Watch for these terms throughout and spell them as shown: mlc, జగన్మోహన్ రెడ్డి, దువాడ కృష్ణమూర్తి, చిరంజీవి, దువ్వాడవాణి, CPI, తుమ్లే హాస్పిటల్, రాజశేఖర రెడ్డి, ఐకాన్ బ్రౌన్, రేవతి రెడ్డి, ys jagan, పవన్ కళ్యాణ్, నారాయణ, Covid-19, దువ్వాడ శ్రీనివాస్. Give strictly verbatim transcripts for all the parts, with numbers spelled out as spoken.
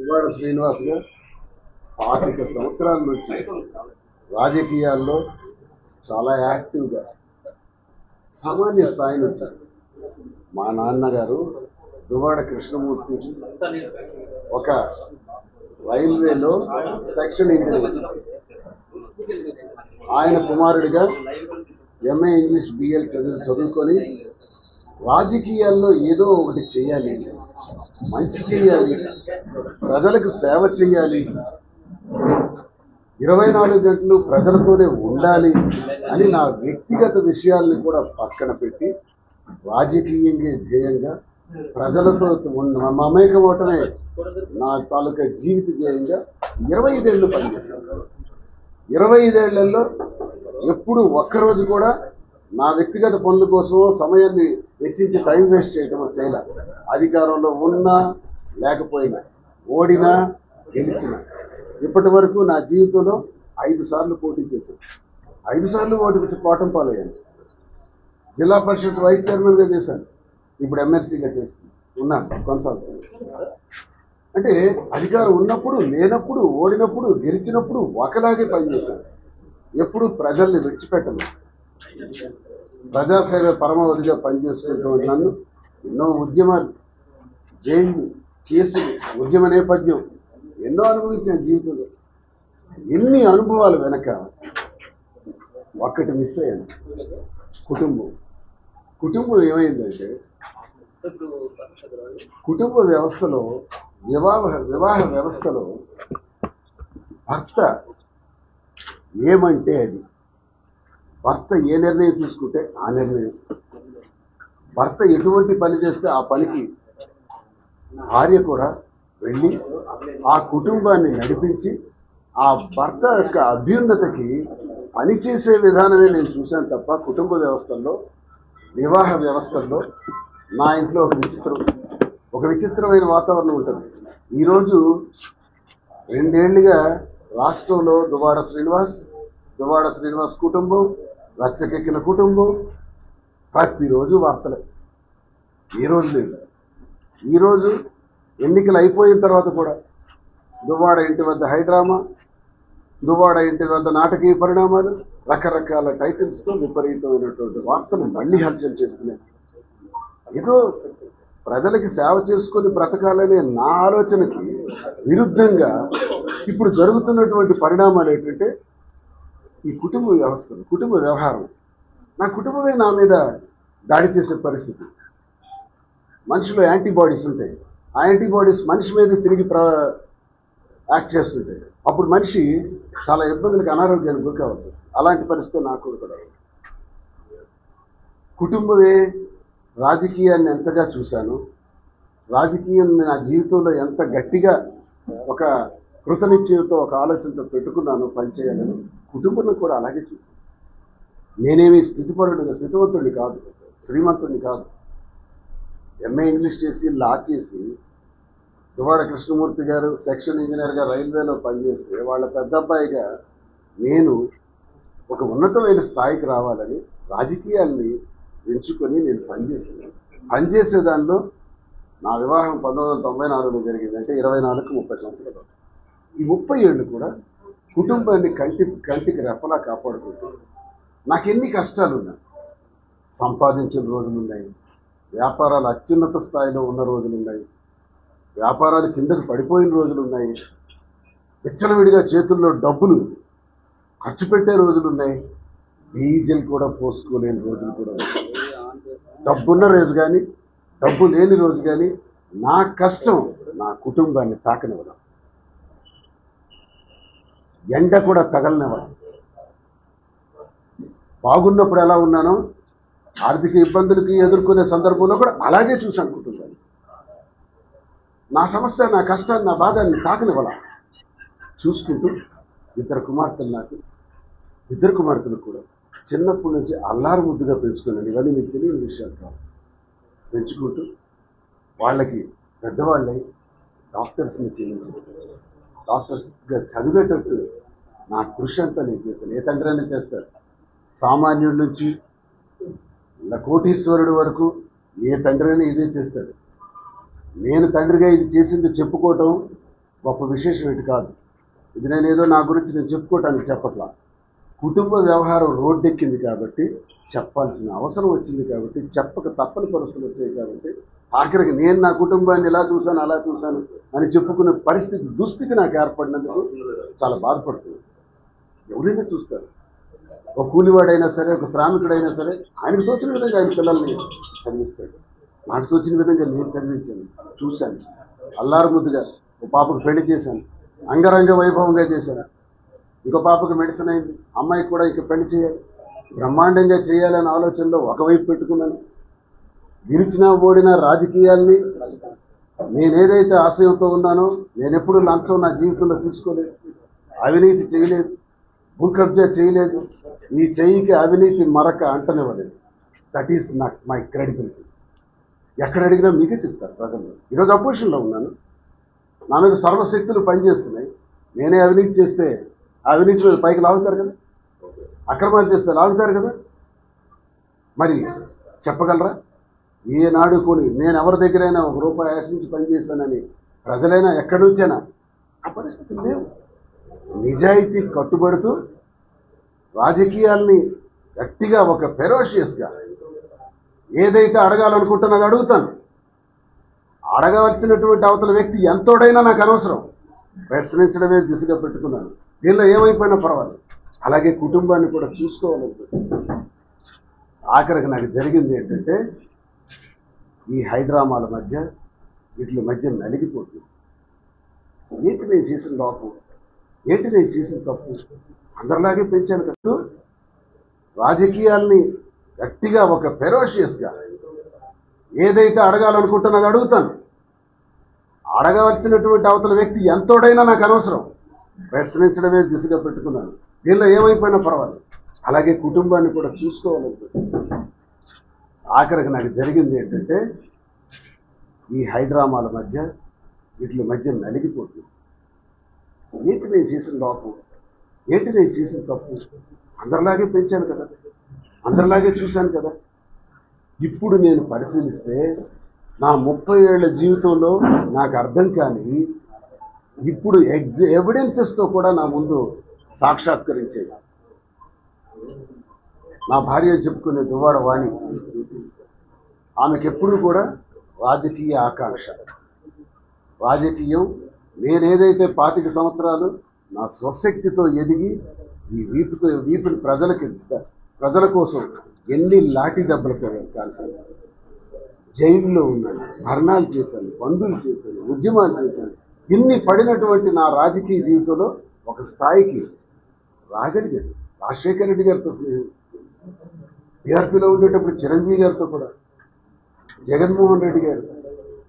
దువ్వాడ శ్రీనివాస్ గారు పాతిక సంవత్సరాల నుంచి రాజకీయాల్లో చాలా యాక్టివ్గా సామాన్య స్థాయిని వచ్చారు. మా నాన్నగారు దువాడ కృష్ణమూర్తి ఒక రైల్వేలో సెక్షన్ ఇంజనీర్, ఆయన కుమారుడిగా ఎంఏ ఇంగ్లీష్ బిఎల్ చదువు చదువుకొని రాజకీయాల్లో ఏదో ఒకటి చేయాలి, మంచి చేయాలి, ప్రజలకు సేవ చేయాలి, ఇరవై నాలుగు గంటలు ప్రజలతోనే ఉండాలి అని నా వ్యక్తిగత విషయాల్ని కూడా పక్కన పెట్టి రాజకీయంగా ధ్యేయంగా ప్రజలతో ఉన్న మమేక ఓటమే నా తాలూకా జీవిత ధ్యేయంగా ఇరవై ఐదేళ్ళు పనిచేశాను. ఇరవై ఐదేళ్లలో ఎప్పుడు ఒక్కరోజు కూడా నా వ్యక్తిగత పనుల కోసం సమయాన్ని వెచ్చించి టైం వేస్ట్ చేయడం చేయలే. అధికారంలో ఉన్నా లేకపోయినా, ఓడినా గెలిచినా, ఇప్పటి వరకు నా జీవితంలో ఐదు సార్లు పోటీ చేశాను. ఐదు సార్లు ఓటికి పోటం పాలయ్యాను. జిల్లా పరిషత్ వైస్ చైర్మన్గా చేశాను. ఇప్పుడు ఎమ్మెల్సీగా చేశాను, ఉన్నాను, కొనసాగుతున్నాను. అంటే అధికారం ఉన్నప్పుడు, లేనప్పుడు, ఓడినప్పుడు, గెలిచినప్పుడు ఒకలాగే పనిచేశాను. ఎప్పుడు ప్రజల్ని విడిచిపెట్టను. ప్రజాసేవ పరమావధిగా పనిచేసుకుంటూ నన్ను ఎన్నో ఉద్యమాలు, జైలు కేసులు, ఉద్యమ నేపథ్యం ఎన్నో అనుభవించిన జీవితంలో. ఎన్ని అనుభవాలు వెనక ఒక్కటి మిస్ అయ్యాను, కుటుంబం. కుటుంబం ఏమైందంటే, కుటుంబ వ్యవస్థలో, వివాహ వివాహ వ్యవస్థలో భర్త ఏమంటే అది, భర్త ఏ నిర్ణయం తీసుకుంటే ఆ నిర్ణయం, భర్త ఎటువంటి పని చేస్తే ఆ పనికి భార్య కూడా వెళ్ళి ఆ కుటుంబాన్ని నడిపించి ఆ భర్త యొక్క అభ్యున్నతకి పనిచేసే విధానమే నేను చూశాను తప్ప కుటుంబ వ్యవస్థల్లో, వివాహ వ్యవస్థల్లో నా ఇంట్లో ఒక విచిత్రం ఒక విచిత్రమైన వాతావరణం ఉంటుంది. ఈరోజు రెండేళ్లుగా రాష్ట్రంలో దువ్వాడ శ్రీనివాస్, దువ్వాడ శ్రీనివాస్ కుటుంబం, రచ్చకెక్కిన కుటుంబం, ప్రతిరోజు వార్తలే. ఈరోజు లేదు, ఈరోజు ఎన్నికలు అయిపోయిన తర్వాత కూడా దువ్వాడ ఇంటి వద్ద హైడ్రామా, దువ్వాడ ఇంటి వద్ద నాటకీయ పరిణామాలు, రకరకాల టైటిల్స్తో విపరీతమైనటువంటి వార్తలు మళ్ళీ హల్చల్ చేస్తున్నాయి. ఏదో ప్రజలకి సేవ చేసుకొని బ్రతకాలనే నా ఆలోచనకి విరుద్ధంగా ఇప్పుడు జరుగుతున్నటువంటి పరిణామాలు ఏంటంటే ఈ కుటుంబ వ్యవస్థలు, కుటుంబ వ్యవహారం. నా కుటుంబమే నా మీద దాడి చేసే పరిస్థితి. మనిషిలో యాంటీబాడీస్ ఉంటాయి. ఆ యాంటీబాడీస్ మనిషి మీద తిరిగి ప్ర యాక్ట్ చేస్తుంటాయి. అప్పుడు మనిషి చాలా ఇబ్బందులకు, అనారోగ్యానికి గురి కావాల్సి వస్తుంది. అలాంటి పరిస్థితి నాకు కూడా. కుటుంబమే రాజకీయాన్ని ఎంతగా చూశాను, రాజకీయం నా జీవితంలో ఎంత గట్టిగా ఒక కృతనిశ్చయంతో, ఒక ఆలోచనతో పెట్టుకున్నాను పనిచేయాలని, కుటుంబం కూడా అలాగే చూశాను. నేనేమి స్థితిపరుడిగా, స్థితివంతుడిని కాదు, శ్రీమంతుడిని కాదు. ఎంఏ ఇంగ్లీష్ చేసి, లా చేసి, దువ్వాడ కృష్ణమూర్తి గారు సెక్షన్ ఇంజనీర్గా రైల్వేలో పనిచేస్తే వాళ్ళ పెద్ద అబ్బాయిగా నేను ఒక ఉన్నతమైన స్థాయికి రావాలని రాజకీయాల్ని ఎంచుకొని నేను పనిచేసాను. పనిచేసే దానిలో నా వివాహం పంతొమ్మిది వందల తొంభై నాలుగులో జరిగిందంటే ఇరవై నాలుగు ముప్పై సంవత్సరాలు. ఈ ముప్పై ఏళ్ళు కూడా కుటుంబాన్ని కంటి కంటికి రెప్పలా కాపాడుకుంటూ, నాకు ఎన్ని కష్టాలు ఉన్నాయి, సంపాదించిన రోజులున్నాయి, వ్యాపారాలు అత్యున్నత స్థాయిలో ఉన్న రోజులున్నాయి, వ్యాపారాలు కిందకు పడిపోయిన రోజులున్నాయి, విచ్చలవిడిగా చేతుల్లో డబ్బులు ఖర్చు పెట్టే రోజులున్నాయి, డీజిల్ కూడా పోసుకోలేని రోజులు కూడా ఉన్నాయి. డబ్బున్న రోజు కానీ, డబ్బు లేని రోజు కానీ నా కష్టం నా కుటుంబాన్ని తాకనివ్వడం, ఎండ కూడా తగలనివ్వడం. బాగున్నప్పుడు ఎలా ఉన్నానో, ఆర్థిక ఇబ్బందులకి ఎదుర్కొనే సందర్భంలో కూడా అలాగే చూశాను కుటుంబాన్ని. నా సమస్య, నా కష్టాన్ని, నా బాధాన్ని తాకనివ్వాల చూసుకుంటూ. ఇద్దరు కుమార్తెలు, నాకు ఇద్దరు కుమార్తెలు కూడా చిన్నప్పటి నుంచి అల్లారు ముద్దుగా పెంచుకున్నాను. ఇవన్నీ మీకు తెలియని విషయాలు కాదు. పెంచుకుంటూ వాళ్ళకి పెద్దవాళ్ళై డాక్టర్స్ని చేయించాను. డాక్టర్స్గా చదివేటట్టు నా కృషి అంతా నేను చేశాను. ఏ తండ్రి అయినా చేస్తారు. సామాన్యుడి నుంచి కోటీశ్వరుడు వరకు ఏ తండ్రి అయినా ఇదే చేస్తాడు. నేను తండ్రిగా ఇది చేసింది చెప్పుకోవటం గొప్ప విశేషం ఇది కాదు. ఇది నేనేదో నా గురించి నేను చెప్పుకోవటానికి చెప్పట్లా. కుటుంబ వ్యవహారం రోడ్డెక్కింది కాబట్టి, చెప్పాల్సిన అవసరం వచ్చింది కాబట్టి, చెప్పక తప్పని పరిస్థితులు వచ్చాయి కాబట్టి, ఆఖరికి నేను నా కుటుంబాన్ని ఇలా చూశాను అలా చూశాను అని చెప్పుకునే పరిస్థితి దుస్థితి నాకు ఏర్పడినందుకు చాలా బాధపడుతుంది. ఎవరైనా చూస్తారు, ఒక కూలివాడైనా సరే, ఒక శ్రామికుడైనా సరే, ఆయనకు తోచిన విధంగా ఆయన పిల్లల్ని చదివిస్తాడు. నాకు తోచిన విధంగా నేను చదివించాను, చూశాను, అల్లారు ముద్దుగా ఓ పాపకు పెళ్లి చేశాను, అంగరంగ వైభవంగా చేశాను. ఇంకో పాపకు మెడిసిన్ అయింది, అమ్మాయికి కూడా ఇక పెళ్లి చేయాలి, బ్రహ్మాండంగా చేయాలనే ఆలోచనలో ఒకవైపు పెట్టుకున్నాను. గెలిచినా ఓడినా రాజకీయాల్ని నేనేదైతే ఆశయంతో ఉన్నానో, నేనెప్పుడు లంచం నా జీవితంలో తీసుకోలేదు, అవినీతి చేయలేదు, భూ కబ్జా చేయలేదు, ఈ చేయికి అవినీతి మరక అంటనివ్వలేదు. That is not my credibility. ఎక్కడ అడిగినా మీకే చెప్తారు ప్రజలు. ఈరోజు అపోజిషన్లో ఉన్నాను, నా మీద సర్వశక్తులు పనిచేస్తున్నాయి. నేనే అవినీతి చేస్తే అవినీతి మీద పైకి లాగుతారు కదా, అక్రమాలు చేస్తే లాగుతారు కదా. మరి చెప్పగలరా? ఏనాడు కొని నేను ఎవరి దగ్గరైనా ఒక రూపాయి ఆశించి పనిచేశానని ప్రజలైనా ఎక్కడి నుంచైనా ఆ పరిస్థితి లేవు. నిజాయితీ కట్టుబడుతూ రాజకీయాల్ని గట్టిగా, ఒక ఫెరోషియస్గా ఏదైతే అడగాలనుకుంటున్నది అడుగుతాను. అడగవలసినటువంటి అవతల వ్యక్తి ఎంతోడైనా నాకు అనవసరం, ప్రశ్నించడమే దిశగా పెట్టుకున్నాను. దీనిలో ఏమైపోయినా పర్వాలేదు. అలాగే కుటుంబాన్ని కూడా చూసుకోవాలనుకుంటున్నాను. ఆఖరికి నాకు జరిగింది ఏంటంటే, ఈ హైడ్రామాల మధ్య వీటి మధ్య నలిగిపోతుంది. ఏంటి నేను చేసిన లోపం, ఏంటి నేను చేసిన తప్పు? అందరిలాగే పెంచాను కదా. రాజకీయాల్ని గట్టిగా, ఒక ఫెరోషియస్గా ఏదైతే అడగాలనుకుంటున్నది అడుగుతాను. అడగవలసినటువంటి అవతల వ్యక్తి ఎంతోడైనా నాకు అనవసరం, ప్రశ్నించడమే దిశగా పెట్టుకున్నాను. దీనిలో ఏమైపోయినా పర్వాలేదు. అలాగే కుటుంబాన్ని కూడా చూసుకోవాలనుకుంటున్నాను. ఆఖరికి నాకు జరిగింది ఏంటంటే, ఈ హైడ్రామాల మధ్య వీటి మధ్య నలిగిపోతుంది. ఏంటి నేను చేసిన లోపం, ఏంటి నేను చేసిన తప్పు? అందరిలాగే పెంచాను కదా, అందరిలాగే చూశాను కదా. ఇప్పుడు నేను పరిశీలిస్తే నా ముప్పై ఏళ్ల జీవితంలో నాకు అర్థం కాని, ఇప్పుడు ఎగ్జ ఎవిడెన్సెస్తో కూడా నా ముందు సాక్షాత్కరించేది. నా భార్య చెప్పుకునే దువ్వాడవాణి, ఆమెకెప్పుడు కూడా రాజకీయ ఆకాంక్ష, రాజకీయం. నేనేదైతే పాతిక సంవత్సరాలు నా స్వశక్తితో ఎదిగి ఈ వీపుతో వీపుని ప్రజలకి, ప్రజల కోసం ఎన్ని లాఠీ దెబ్బలు కాల్సాను, జైల్లో ఉన్నాను, ధర్నాలు చేశాను, బంధులు చేశాను, ఉద్యమాలు చేశాను. ఇన్ని పడినటువంటి నా రాజకీయ జీవితంలో ఒక స్థాయికి రాగలిగాను. రాజశేఖర రెడ్డి గారితో స్నేహం, టీఆర్పీలో ఉండేటప్పుడు చిరంజీవి గారితో కూడా, జగన్మోహన్ రెడ్డి గారు,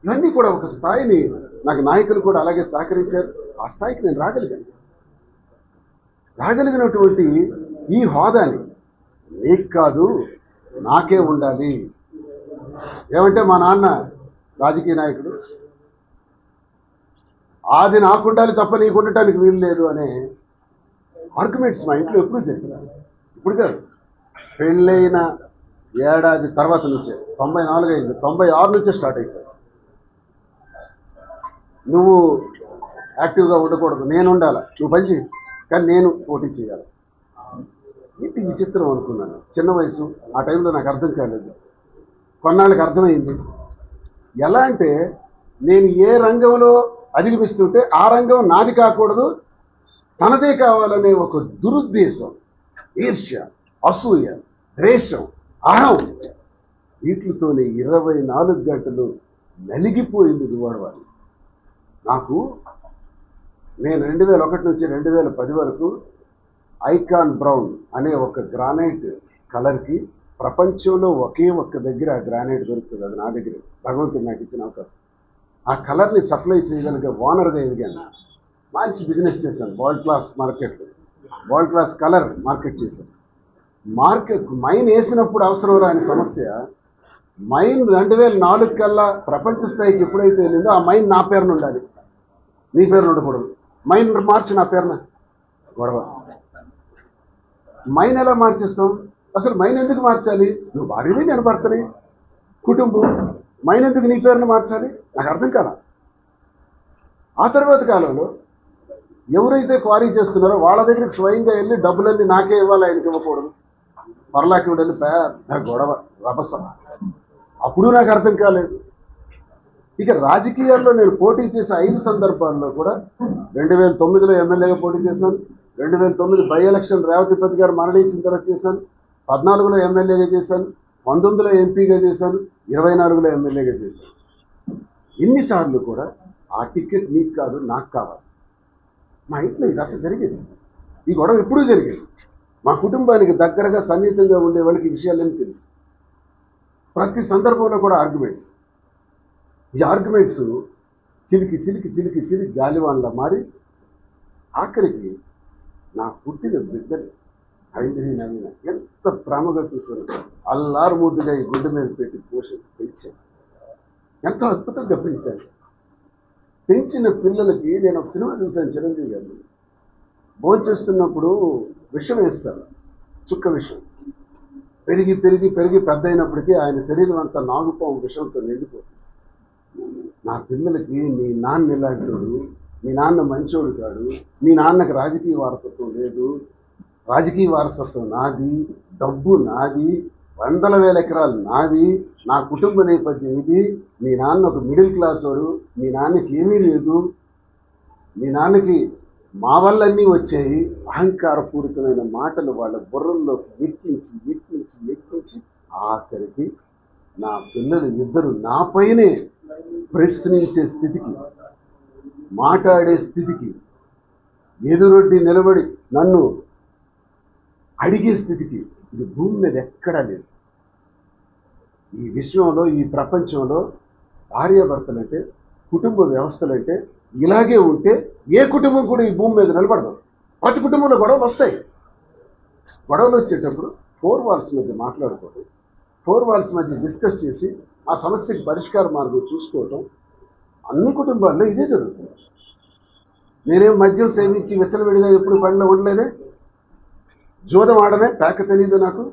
ఇవన్నీ కూడా ఒక స్థాయిని నాకు నాయకులు కూడా అలాగే సహకరించారు. ఆ స్థాయికి నేను రాగలిగాను. రాగలిగినటువంటి ఈ హోదాని నీకు కాదు నాకే ఉండాలి. ఏమంటే మా నాన్న రాజకీయ నాయకుడు, అది నాకు ఉండాలి తప్ప నీకు ఉండటానికి వీలు లేదు అనే ఆర్గ్యుమెంట్స్ మా ఇంట్లో ఎప్పుడూ జరిగినాయి. ఇప్పుడు కాదు, పెళ్ళైన ఏడాది తర్వాత నుంచే, తొంభై నాలుగు అయింది, తొంభై ఆరు నుంచే స్టార్ట్ అయిపోయింది. నువ్వు యాక్టివ్గా ఉండకూడదు, నేను ఉండాలి, నువ్వు పని చేయి, కానీ నేను పోటీ చేయాలి. ఏంటి విచిత్రం అనుకున్నాను. చిన్న వయసు, ఆ టైంలో నాకు అర్థం కాలేదు. కొన్నాళ్ళకి అర్థమైంది. ఎలా అంటే, నేను ఏ రంగంలో అధిగమిస్తుంటే ఆ రంగం నాది కాకూడదు, తనదే కావాలనే ఒక దురుద్దేశం, ఈర్ష్య, అసూయ, ద్వేషం, అహం, వీటితోనే ఇరవై నాలుగు గంటలు నలిగిపోయింది దువ్వాడవాణి. నాకు నేను రెండు వేల ఒకటి నుంచి రెండు వేల పది వరకు ఐకాన్ బ్రౌన్ అనే ఒక గ్రానైట్ కలర్కి ప్రపంచంలో ఒకే ఒక్క దగ్గర ఆ గ్రానైట్ దొరుకుతుంది. అది నా దగ్గర భగవంతుడు నాకు ఇచ్చిన అవకాశం. ఆ కలర్ని సప్లై చేయగలిగే ఓనర్గా ఎదిగాను. మంచి బిజినెస్ చేశాను. World class market, world class colour market చేశాను. మార్కెట్ మైన్ వేసినప్పుడు అవసరం రాని సమస్య, మైన్ రెండు వేల నాలుగు కల్లా ప్రపంచ స్థాయికి ఎప్పుడైతే వెళ్ళిందో, ఆ మైన్ నా పేరున ఉండాలి, నీ పేరున ఉండకూడదు. మైన్ మార్చి నా పేరున గొడవ. మైన్ ఎలా మార్చేస్తాం? అసలు మైన్ ఎందుకు మార్చాలి? నువ్వు భార్యవి, నేను భర్తని, కుటుంబం. మైన్ ఎందుకు నీ పేరును మార్చాలి? నాకు అర్థం కాదా. ఆ ఆ తర్వాత కాలంలో ఎవరైతే క్వారీ చేస్తున్నారో వాళ్ళ దగ్గరికి స్వయంగా వెళ్ళి డబ్బులన్నీ నాకే ఇవ్వాలి, ఆయనకి ఇవ్వకూడదు. పర్లాకి వెళ్ళి పెద్ద గొడవ రభస. అప్పుడు నాకు అర్థం కాలేదు. ఇక రాజకీయాల్లో నేను పోటీ చేసే ఐదు సందర్భాల్లో కూడా రెండు వేల తొమ్మిదిలో ఎమ్మెల్యేగా పోటీ చేశాను, రెండు వేల తొమ్మిది బై ఎలక్షన్ రేవతి రెడ్డి గారు మరణించిన తర్వాత చేశాను, పద్నాలుగులో ఎమ్మెల్యేగా చేశాను, పంతొమ్మిదిలో ఎంపీగా చేశాను, ఇరవై నాలుగులో ఎమ్మెల్యేగా చేశాను. ఎన్నిసార్లు కూడా ఆ టికెట్ నీకు కాదు నాకు కావాలి. మా ఇంట్లో ఈ రచ్చ జరిగేది, ఈ గొడవ ఎప్పుడూ జరిగేది. మా కుటుంబానికి దగ్గరగా సన్నిహితంగా ఉండే వాళ్ళకి ఈ విషయాలన్నీ తెలుసు. ప్రతి సందర్భంలో కూడా ఆర్గ్యుమెంట్స్. ఈ ఆర్గ్యుమెంట్స్ చిలికి చిలికి చిలికి చిలికి గాలివాన్లా మారి ఆఖరికి నా పుట్టిన బిడ్డలు ఐంద్రియ నవీన ఎంత ప్రేమగా చూస్తున్నారు, అల్లారు ముద్దుగా ఈ గుడ్డ మీద పెట్టి పోషణ పెంచాను, ఎంతో అద్భుతంగా పెంచాను. పెంచిన పిల్లలకి నేను ఒక సినిమా చూశాను, చిరంజీవి గారు భోంచేస్తున్నప్పుడు విషం వేస్తారు, చుక్క విషం. పెరిగి పెరిగి పెరిగి పెద్ద అయినప్పటికీ ఆయన శరీరం అంతా నాగుపాము విషంతో నిండిపోతుంది. నా పిల్లలకి మీ నాన్న ఇలాంటోడు, మీ నాన్న మంచోడు కాడు, మీ నాన్నకు రాజకీయ వారసత్వం లేదు, రాజకీయ వారసత్వం నాది, డబ్బు నాది, వందల వేల ఎకరాలు నావి, నా కుటుంబ నేపథ్యం ఇది, మీ నాన్న ఒక మిడిల్ క్లాస్ వాడు, మీ నాన్నకి ఏమీ లేదు, మీ నాన్నకి మా వల్లన్నీ వచ్చాయి. అహంకారపూరితమైన మాటలు వాళ్ళ బుర్రల్లోకి ఎక్కించి ఎక్కించి ఎక్కించి ఆఖరికి నా పిల్లలు ఇద్దరు నాపైనే ప్రశ్నించే స్థితికి, మాట్లాడే స్థితికి, ఎదురొడ్డి నిలబడి నన్ను అడిగే స్థితికి ఇది భూమి మీద ఎక్కడా లేదు. ఈ విశ్వంలో, ఈ ప్రపంచంలో భార్యాభర్తలంటే, కుటుంబ వ్యవస్థలంటే ఇలాగే ఉంటే ఏ కుటుంబం కూడా ఈ భూమి మీద నిలబడదు. ప్రతి కుటుంబంలో గొడవలు వస్తాయి. గొడవలు వచ్చేటప్పుడు ఫోర్ వాల్స్ మధ్య మాట్లాడుకోవడం, ఫోర్ వాల్స్ మధ్య డిస్కస్ చేసి ఆ సమస్యకి పరిష్కార మార్గం చూసుకోవటం అన్ని కుటుంబాల్లో ఇదే జరుగుతుంది. నేనేం మద్యం సేవించి వెచ్చలవిడిగా ఎప్పుడు పండ్లు ఉండలేదే, జోదం ఆడనే, ప్యాక తెలియదు నాకు,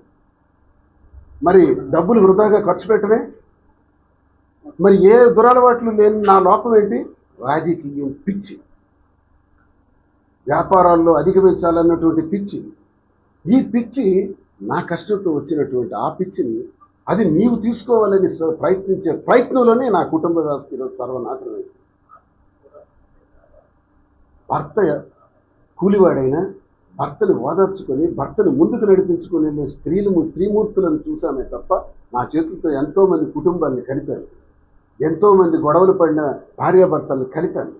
మరి డబ్బులు వృధాగా ఖర్చు పెట్టనే, మరి ఏ దురలవాట్లు లేని నా లోపం ఏంటి? రాజకీయం పిచ్చి, వ్యాపారాల్లో అధిగమించాలన్నటువంటి పిచ్చి. ఈ పిచ్చి నా కష్టంతో వచ్చినటువంటి ఆ పిచ్చిని అది నీవు తీసుకోవాలని ప్రయత్నించే ప్రయత్నంలోనే నా కుటుంబ వ్యవస్థలో సర్వనాశనం. భర్త కూలివాడైనా భర్తను ఓదార్చుకొని భర్తను ముందుకు నడిపించుకొని నేను స్త్రీలు స్త్రీమూర్తులను చూశామే తప్ప నా చేతులతో ఎంతోమంది కుటుంబాన్ని కలిపాను, ఎంతోమంది గొడవలు పడిన భార్యాభర్తలను కలిపాను,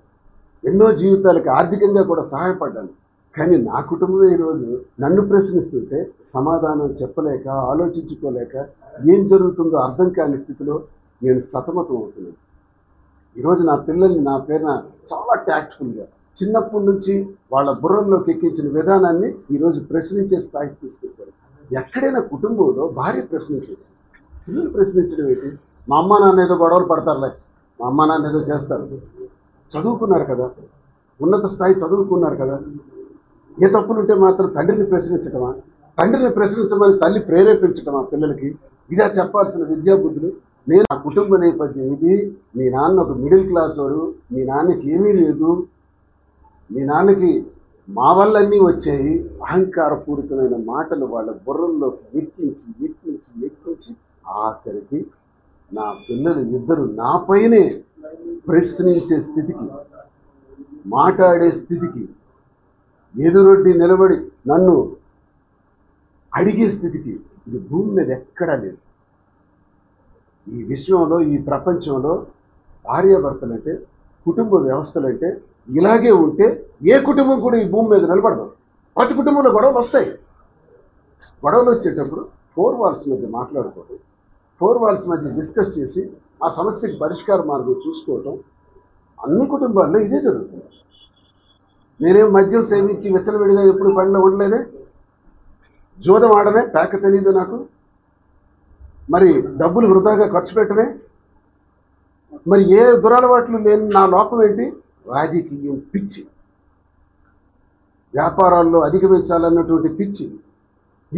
ఎన్నో జీవితాలకు ఆర్థికంగా కూడా సహాయపడ్డాను. కానీ నా కుటుంబం ఈరోజు నన్ను ప్రశ్నిస్తుంటే సమాధానం చెప్పలేక, ఆలోచించుకోలేక, ఏం జరుగుతుందో అర్థం కాని స్థితిలో నేను సతమతం అవుతున్నాను. ఈరోజు నా పిల్లల్ని నా పేరున చాలా ట్యాక్ట్ఫుల్గా చిన్నప్పటి నుంచి వాళ్ళ బుర్రంలోకి ఎక్కించిన విధానాన్ని ఈరోజు ప్రశ్నించే స్థాయికి తీసుకొచ్చారు. ఎక్కడైనా కుటుంబంలో భార్య ప్రశ్నించదు, పిల్లలు ప్రశ్నించడం ఏంటి? మా అమ్మ నాన్న ఏదో గొడవలు పడతారులే, మా అమ్మ నాన్న ఏదో చేస్తారు, చదువుకున్నారు కదా, ఉన్నత స్థాయి చదువుకున్నారు కదా, ఏ తప్పులుంటే మాత్రం తండ్రిని ప్రశ్నించటమా? తండ్రిని ప్రశ్నించమని తల్లి ప్రేరేపించటమా పిల్లలకి? ఇదా చెప్పాల్సిన విద్యాబుద్ధులు? నేను నా కుటుంబ నేపథ్యం ఇది, మీ నాన్న ఒక మిడిల్ క్లాస్ వాడు, మీ నాన్నకి ఏమీ లేదు, మీ నాన్నకి మా వల్లన్నీ వచ్చాయి. అహంకారపూరితమైన మాటలు వాళ్ళ బుర్రల్లోకి ఎక్కించి ఎక్కించి ఎక్కించి ఆఖరికి నా పిల్లలు ఇద్దరు నాపైనే ప్రశ్నించే స్థితికి, మాట్లాడే స్థితికి, ఎదురొడ్డి నిలబడి నన్ను అడిగే స్థితికి ఇది భూమి మీద ఎక్కడా లేదు. ఈ విశ్వంలో, ఈ ప్రపంచంలో భార్యాభర్తలంటే, కుటుంబ వ్యవస్థలంటే ఇలాగే ఉంటే ఏ కుటుంబం కూడా ఈ భూమి మీద నిలబడదు. ప్రతి కుటుంబంలో గొడవలు వస్తాయి. గొడవలు వచ్చేటప్పుడు ఫోర్ వాల్స్ మధ్య మాట్లాడుకోవడం, ఫోర్ వాల్స్ మధ్య డిస్కస్ చేసి ఆ సమస్యకి పరిష్కార మార్గం చూసుకోవటం అన్ని కుటుంబాల్లో ఇదే జరుగుతుంది. నేనేం మద్యం సేవించి వెచ్చలవిడిగా ఎప్పుడు పండ్లు ఉండలేదే, జోదం ఆడనే, ప్యాక తెలియదు నాకు, మరి డబ్బులు వృధాగా ఖర్చు పెట్టనే, మరి ఏ దురలవాట్లు లేని నా లోపం ఏంటి? రాజకీయం పిచ్చి, వ్యాపారాల్లో అధిగమించాలన్నటువంటి పిచ్చి.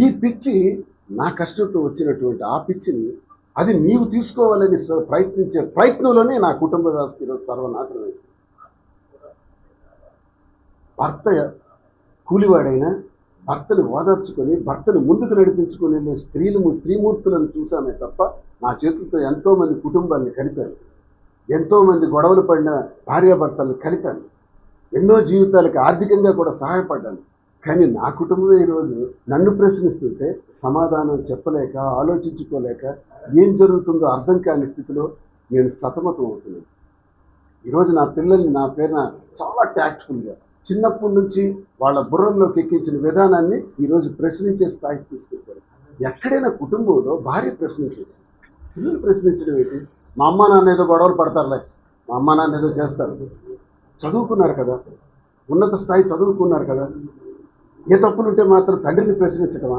ఈ పిచ్చి నా కష్టంతో వచ్చినటువంటి ఆ పిచ్చిని అది నీవు తీసుకోవాలని ప్రయత్నించే ప్రయత్నంలోనే నా కుటుంబ వ్యవస్థలో సర్వనాశనం. భర్త కూలివాడైనా భర్తను ఓదార్చుకొని భర్తను ముందుకు నడిపించుకునే స్త్రీలు స్త్రీమూర్తులను చూసామే తప్ప నా చేతులతో ఎంతోమంది కుటుంబాన్ని కలిపాను, ఎంతోమంది గొడవలు పడిన భార్యాభర్తలను కలిపాను, ఎన్నో జీవితాలకు ఆర్థికంగా కూడా సహాయపడ్డాను. కానీ నా కుటుంబం ఈరోజు నన్ను ప్రశ్నిస్తుంటే సమాధానం చెప్పలేక ఆలోచించుకోలేక ఏం జరుగుతుందో అర్థం కాని స్థితిలో నేను సతమతం అవుతున్నాను. ఈరోజు నా పిల్లల్ని నా పేరున చాలా ట్యాక్ట్ఫుల్గా చిన్నప్పటి నుంచి వాళ్ళ బుర్రంలోకి ఎక్కించిన విధానాన్ని ఈరోజు ప్రశ్నించే స్థాయికి తీసుకొచ్చారు. ఎక్కడైనా కుటుంబంలో భార్య ప్రశ్నించదు, పిల్లలు ప్రశ్నించడం ఏంటి? మా అమ్మ నాన్న ఏదో గొడవలు పడతారులే, మా అమ్మ నాన్న ఏదో చేస్తారు, చదువుకున్నారు కదా, ఉన్నత స్థాయి చదువుకున్నారు కదా, ఏ తప్పులుంటే మాత్రం తండ్రిని ప్రశ్నించటమా?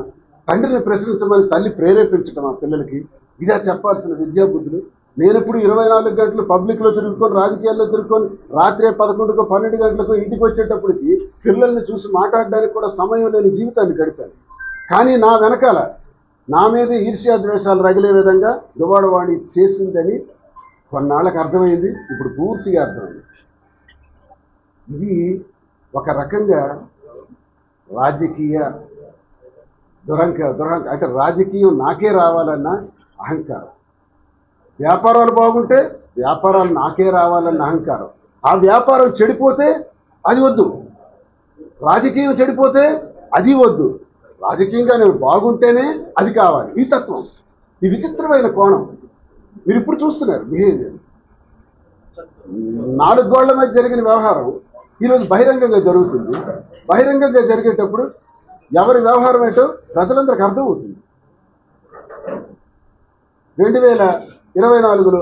తండ్రిని ప్రశ్నించమని తల్లి ప్రేరేపించటమా పిల్లలకి? ఇదా చెప్పాల్సిన విద్యాబుద్ధులు? నేనెప్పుడు ఇరవై నాలుగు గంటలు పబ్లిక్లో తిరుగుకొని రాజకీయాల్లో తిరుగుకొని రాత్రే పదకొండుకో పన్నెండు గంటలకు ఇంటికి వచ్చేటప్పటికి పిల్లల్ని చూసి మాట్లాడడానికి కూడా సమయం లేని జీవితాన్ని గడిపాను. కానీ నా వెనకాల నా మీద ఈర్ష్యాద్వేషాలు రగిలే విధంగా దువాడవాణి చేసిందని కొన్నాళ్ళకు అర్థమైంది, ఇప్పుడు పూర్తిగా అర్థమైంది. ఇది ఒక రకంగా రాజకీయ దురంక దురహంక అంటే రాజకీయం నాకే రావాలన్న అహంకారం, వ్యాపారాలు బాగుంటే వ్యాపారాలు నాకే రావాలన్న అహంకారం, ఆ వ్యాపారం చెడిపోతే అది వద్దు, రాజకీయం చెడిపోతే అది వద్దు, రాజకీయంగా నేను బాగుంటేనే అది కావాలి. ఈ తత్వం, ఈ విచిత్రమైన కోణం మీరు ఇప్పుడు చూస్తున్నారు బిహేవియర్. నాలుగు గోళ్ల మధ్య జరిగిన వ్యవహారం ఈరోజు బహిరంగంగా జరుగుతుంది. బహిరంగంగా జరిగేటప్పుడు ఎవరి వ్యవహారం ఏంటో ప్రజలందరికీ అర్థమవుతుంది. రెండు వేల ఇరవై నాలుగులో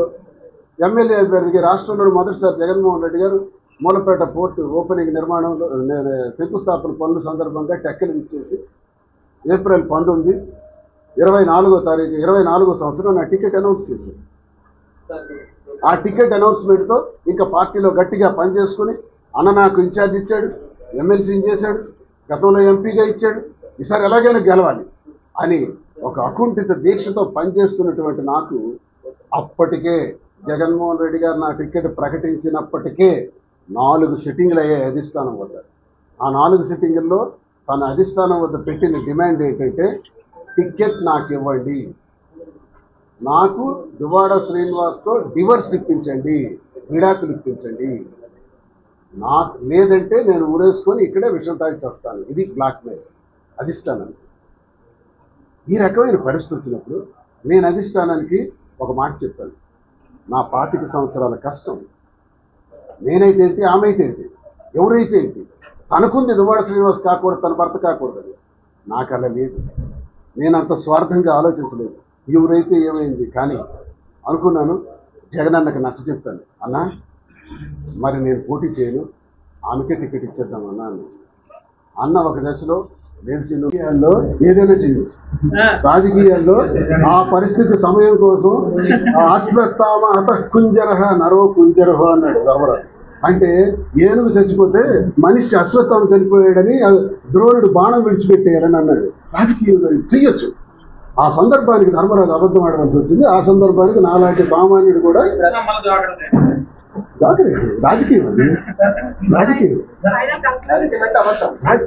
ఎమ్మెల్యే అభ్యర్థికి రాష్ట్రంలో మొదటిసారి జగన్మోహన్ రెడ్డి గారు మూలపేట పోర్టు ఓపెనింగ్ నిర్మాణంలో శంకుస్థాపన పనుల సందర్భంగా టెక్కలు ఇచ్చేసి ఏప్రిల్ పంతొమ్మిది ఇరవై నాలుగో తారీఖు ఇరవై నాలుగో సంవత్సరం నా టికెట్ అనౌన్స్ చేశారు. ఆ టికెట్ అనౌన్స్మెంట్తో ఇంకా పార్టీలో గట్టిగా పనిచేసుకుని అన్న నాకు ఇన్ఛార్జ్ ఇచ్చాడు, ఎమ్మెల్సీని చేశాడు, గతంలో ఎంపీగా ఇచ్చాడు, ఈసారి ఎలాగైనా గెలవాలి అని ఒక అకుంఠిత దీక్షతో పనిచేస్తున్నటువంటి నాకు అప్పటికే జగన్మోహన్ రెడ్డి గారు నా టికెట్ ప్రకటించినప్పటికే నాలుగు సిట్టింగ్లు అయ్యాయి అధిష్టానం వద్ద. ఆ నాలుగు సిట్టింగుల్లో తన అధిష్టానం వద్ద పెట్టిన డిమాండ్ ఏంటంటే టికెట్ నాకు ఇవ్వండి, నాకు దువ్వాడ శ్రీనివాస్తో డివర్స్ ఇప్పించండి, విడాకులు ఇప్పించండి, నాకు లేదంటే నేను ఊరేసుకొని ఇక్కడే విషం తాగి చేస్తాను. ఇది బ్లాక్మెయిల్ అధిష్టానానికి. ఈ రకమైన పరిస్థితి వచ్చినప్పుడు నేను అధిష్టానానికి ఒక మాట చెప్పాను, నా పాతిక సంవత్సరాల కష్టం, నేనైతే ఏంటి, ఆమె అయితే ఏంటి, ఎవరైతే ఏంటి, తనకుంది దువ్వాడ శ్రీనివాస్ కాకూడదు, తన భర్త కాకూడదు, నాకు అలా లేదు, నేనంత స్వార్థంగా ఆలోచించలేదు, ఎవరైతే ఏమైంది. కానీ అనుకున్నాను, జగనన్నకు నచ్చ చెప్తాను, అన్నా మరి నేను పోటీ చేయను, ఆమెకే టికెట్ ఇచ్చేద్దామన్నా అన్న అన్న ఒక దశలో నేను సినిమాల్లో ఏదైనా చేయొచ్చు, రాజకీయాల్లో ఆ పరిస్థితి సమయం కోసం అశ్వత్థామ హత కుంజరహ నరో కుంజరహ అన్నాడు రామరాజు. అంటే ఏనుగు చచ్చిపోతే మనిషి అశ్వత్థామ చనిపోయాడని ద్రోణుడు బాణం విడిచిపెట్టేయాలని అన్నాడు. రాజకీయంలో చెయ్యొచ్చు. ఆ సందర్భానికి ధర్మరాజు అబద్ధం ఆడవలసి వచ్చింది. ఆ సందర్భానికి నాలాంటి సామాన్యుడు కూడా రాజకీయం రాజకీయం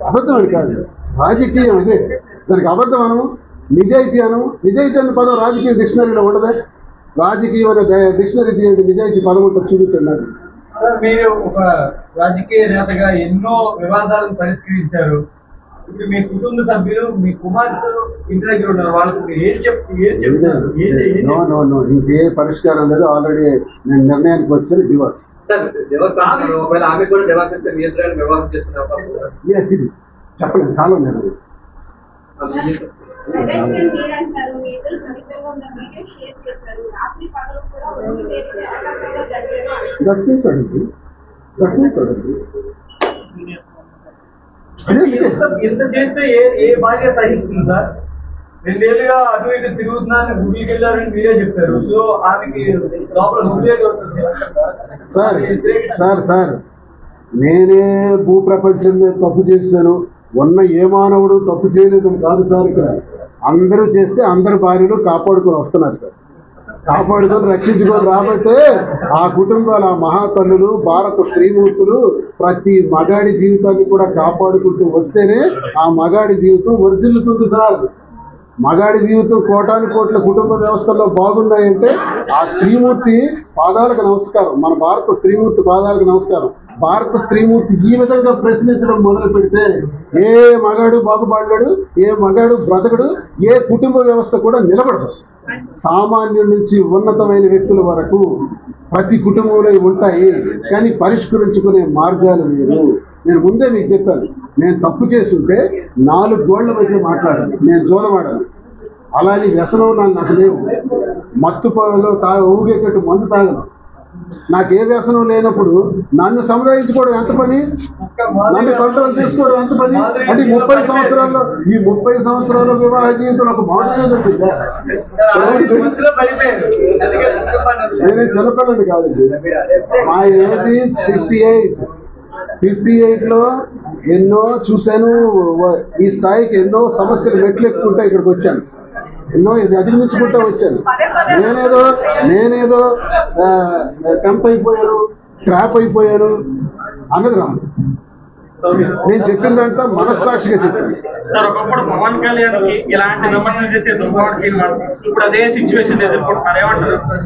అబద్ధం అని కాదు, రాజకీయం అదే, దానికి అబద్ధం అను, నిజాయితీ అను. నిజాయితీ అనే పదం రాజకీయ డిక్షనరీలో ఉండదే. రాజకీయం అనే డిక్షనరీ తీయండి, నిజాయితీ పదం ఉంటుంది, చూపించండి. మీరు ఒక రాజకీయ నేతగా ఎన్నో వివాదాలను పరిష్కరించారు. ఇప్పుడు మీ కుటుంబ సభ్యులు, మీ కుమార్తె ఇంటి దగ్గర ఉన్నారు, వాళ్ళకి ఏం చెప్తారు? ఇంకే పరిష్కారం లేదు, ఆల్రెడీ నేను నిర్ణయానికి వచ్చాను డివర్స్. చెప్పలేదు కాలం నేను గట్టించండి గట్టించండి ఎంత చేస్తే ఏ ఏ భార్య సహిస్తుంది సార్? రెండేళ్ళుగా అటు ఇటు తిరుగుతున్నారని గుడికి వెళ్ళారని మీరే చెప్తారు. సో ఆమెకి లోపల గుడి సార్ సార్ నేనే భూ ప్రపంచం మీద తప్పు చేశాను, ఉన్న ఏ మానవుడు తప్పు చేయలేదని కాదు సార్. ఇక్కడ అందరూ చేస్తే అందరు భార్యలు కాపాడుకొని వస్తున్నారు సార్. కాపాడుకొని రక్షించుకొని రాబట్టే ఆ కుటుంబాలు, ఆ మహాతల్లులు, భారత స్త్రీమూర్తులు ప్రతి మగాడి జీవితాన్ని కూడా కాపాడుకుంటూ వస్తేనే ఆ మగాడి జీవితం వర్ధిల్లుతుంది సార్. మగాడి జీవితం కోటాను కోట్ల కుటుంబ వ్యవస్థల్లో బాగున్నాయంటే ఆ స్త్రీమూర్తి పాదాలకు నమస్కారం, మన భారత స్త్రీమూర్తి పాదాలకు నమస్కారం. భారత స్త్రీమూర్తి ఈ విధంగా ప్రశ్నించడం మొదలు పెడితే ఏ మగాడు బాగుపడలేడు, ఏ మగాడు బ్రతకడు, ఏ కుటుంబ వ్యవస్థ కూడా నిలబడదు. సామాన్యుల నుంచి ఉన్నతమైన వ్యక్తుల వరకు ప్రతి కుటుంబంలో ఉంటాయి, కానీ పరిష్కరించుకునే మార్గాలు మీరు నేను ముందే మీకు చెప్పాను. నేను తప్పు చేసి ఉంటే నాలుగు గోళ్ల మధ్య మాట్లాడాను, నేను జోలవాడాను. అలాని వ్యసనం నాకు నాకు లేవు, మత్తు పొలంలో తా ఊగేటట్టు మందు తాగను, నాకు ఏ వ్యసనం లేనప్పుడు నన్ను సంరక్షించుకోవడం ఎంత పని, నన్ను కంట్రోల్ చేసుకోవడం ఎంత పని అంటే ముప్పై సంవత్సరాల్లో ఈ ముప్పై సంవత్సరాల్లో వివాహ జీవితంలో ఒక మౌలిక పెట్టిందా? నేను చిన్నపిల్లని కాదండి, మా ఏది ఫిఫ్టీ ఎయిట్ ఫిఫ్టీ ఎయిట్లో ఎన్నో చూశాను. ఈ స్థాయికి ఎన్నో సమస్యలు మెట్లెక్కుంటా ఇక్కడికి వచ్చాను, ఎన్నో ఇది అధిగమించుకుంటూ వచ్చాను. నేనేదో నేనేదో టెంప్ అయిపోయాను, ట్రాప్ అయిపోయాను అన్నది రాను. నేను చెప్పిందంతా మనస్సాక్షిగా చెప్పాను. ఒకప్పుడు పవన్ కళ్యాణ్ ఇలాంటి విమర్శలు చేసే దువ్వాడ శ్రీనివాస్ ఇప్పుడు అదే సిచ్యువేషన్ ఎదుర్కొంటున్నారు, ఏమంటారు?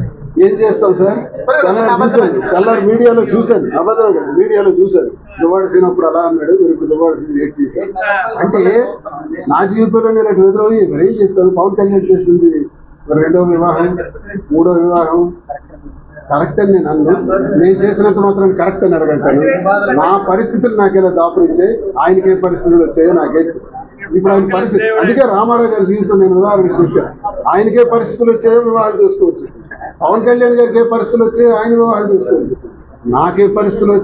ఏం చేస్తాం సార్, చూశాను తెల్లారి మీడియాలో చూశాను, అబద్ధం కదా, మీడియాలో చూశాను దువ్వాడ శ్రీని అప్పుడు అలా అన్నాడు, మీరు ఇప్పుడు దువ్వాడ శ్రీని రేట్ చేశారు అంటే నా జీవితంలో నేను అటు ఎదురవి మరేం చేస్తాను. పవన్ కళ్యాణ్ చేసింది రెండో వివాహం, మూడో వివాహం కరెక్ట్ అని నేను అన్నాను, నేను చేసినంత మాత్రం కరెక్ట్ అని అడగంటాను. నా పరిస్థితులు నాకు ఎలా దాపురించాయి, ఆయనకి ఏ పరిస్థితులు వచ్చాయో నాకే ఇప్పుడు ఆయన పరిస్థితి. అందుకే రామారావు గారి జీవితం నేను వివాహానికి వచ్చాను, ఆయనకే పరిస్థితులు వచ్చాయో వివాహం చేసుకోవచ్చు. పవన్ కళ్యాణ్ గారికి ఏ పరిస్థితులు వచ్చాయో ఆయన వివాహం చేసుకోవచ్చు. నాకే పరిస్థితులు వచ్చాయి.